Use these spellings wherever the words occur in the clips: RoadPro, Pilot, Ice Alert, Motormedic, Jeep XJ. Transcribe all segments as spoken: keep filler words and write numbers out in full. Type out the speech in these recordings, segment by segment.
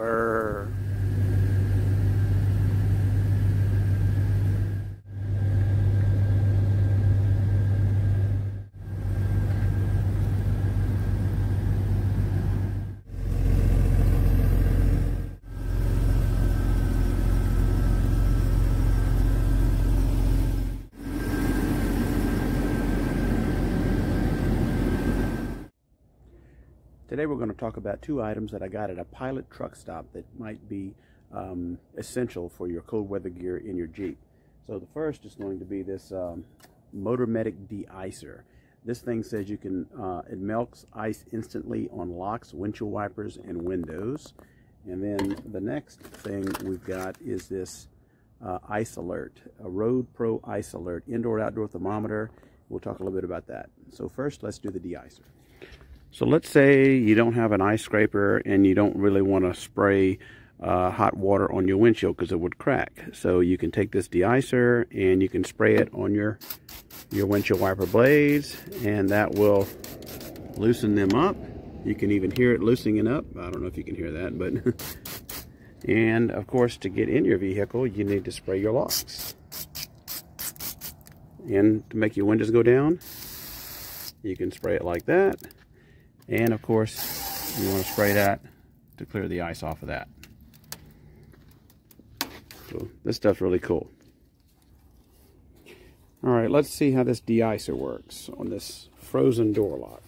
Brrr. Today we're going to talk about two items that I got at a Pilot truck stop that might be um, essential for your cold weather gear in your Jeep. So the first is going to be this um, Motormedic de-icer. This thing says you can, uh, it melts ice instantly on locks, windshield wipers, and windows. And then the next thing we've got is this uh, Ice Alert, a RoadPro Ice Alert, indoor outdoor thermometer. We'll talk a little bit about that. So first, let's do the de-icer. So let's say you don't have an ice scraper and you don't really want to spray uh, hot water on your windshield because it would crack. So you can take this de-icer and you can spray it on your, your windshield wiper blades, and that will loosen them up. You can even hear it loosening up. I don't know if you can hear that, but... and of course, to get in your vehicle, you need to spray your locks. And to make your windows go down, you can spray it like that. And of course, you want to spray that to clear the ice off of that. So this stuff's really cool. All right, let's see how this de-icer works on this frozen door lock.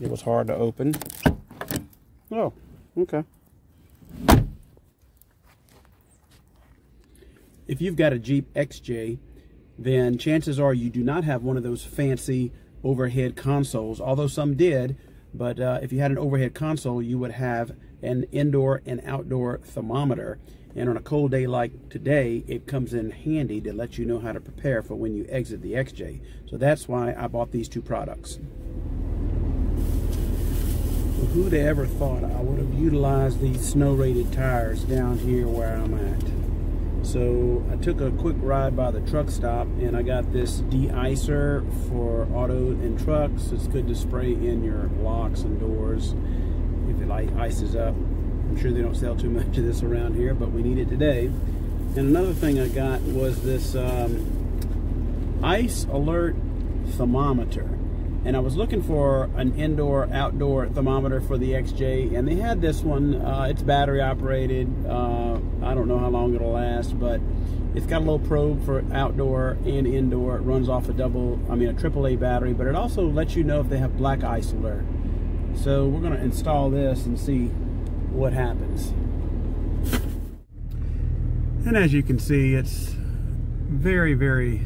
It was hard to open. Oh, okay. If you've got a Jeep X J, then chances are you do not have one of those fancy overhead consoles, although some did, but uh, if you had an overhead console, you would have an indoor and outdoor thermometer. And on a cold day like today, it comes in handy to let you know how to prepare for when you exit the X J. So that's why I bought these two products. Who'd ever thought I would have utilized these snow-rated tires down here where I'm at? So I took a quick ride by the truck stop and I got this de-icer for auto and trucks. It's good to spray in your locks and doors if it like ices up. I'm sure they don't sell too much of this around here, but we need it today. And another thing I got was this um, Ice Alert thermometer. And I was looking for an indoor-outdoor thermometer for the X J, and they had this one. Uh, it's battery-operated. Uh, I don't know how long it'll last, but it's got a little probe for outdoor and indoor. It runs off a double, I mean, a triple A battery, but it also lets you know if they have black ice alert. So we're going to install this and see what happens. And as you can see, it's very, very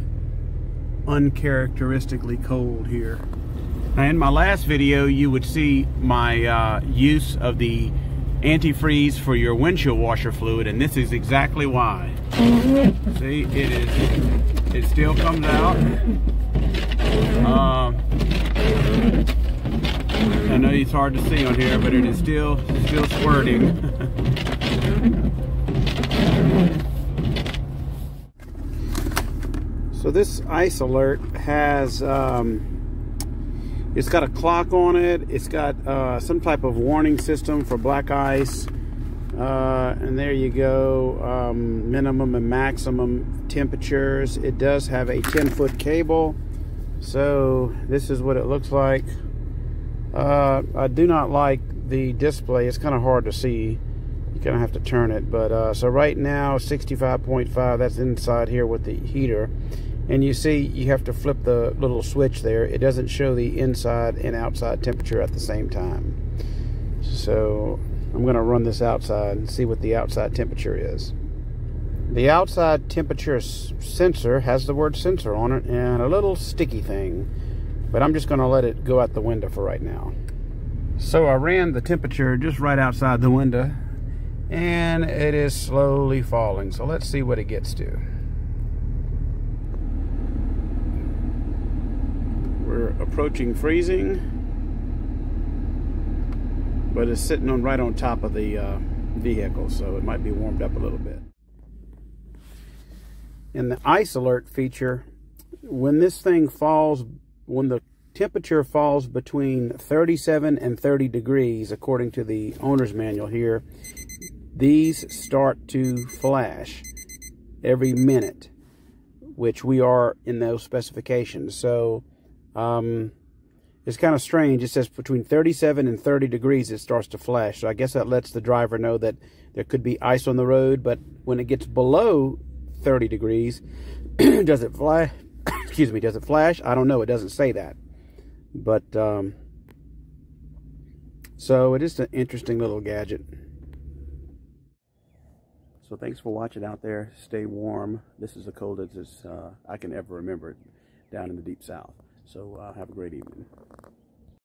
uncharacteristically cold here. Now, in my last video, you would see my uh, use of the antifreeze for your windshield washer fluid, and this is exactly why. See, it is. It still comes out. Uh, I know it's hard to see on here, but it is still still squirting. So this Ice Alert has. Um, It's got a clock on it. It's got uh, some type of warning system for black ice. Uh, and there you go, um, minimum and maximum temperatures. It does have a ten foot cable. So this is what it looks like. Uh, I do not like the display. It's kind of hard to see. You kind of have to turn it. But uh, so right now, sixty-five point five, that's inside here with the heater. And you see, you have to flip the little switch there. It doesn't show the inside and outside temperature at the same time. So I'm going to run this outside and see what the outside temperature is. The outside temperature sensor has the word sensor on it and a little sticky thing. But I'm just going to let it go out the window for right now. So I ran the temperature just right outside the window. And it is slowly falling. So let's see what it gets to. We're approaching freezing. but it's sitting on right on top of the uh, vehicle, so it might be warmed up a little bit. In the Ice Alert feature, when this thing falls, when the temperature falls between thirty-seven and thirty degrees, according to the owner's manual here, these start to flash every minute, which we are in those specifications. So um, it's kind of strange. It says between thirty-seven and thirty degrees it starts to flash. So I guess that lets the driver know that there could be ice on the road, but when it gets below thirty degrees, does it flash? Excuse me, does it flash? I don't know. It doesn't say that. But, um, so it is an interesting little gadget. So thanks for watching out there. Stay warm. This is the coldest uh, I can ever remember down in the deep south. So uh, have a great evening.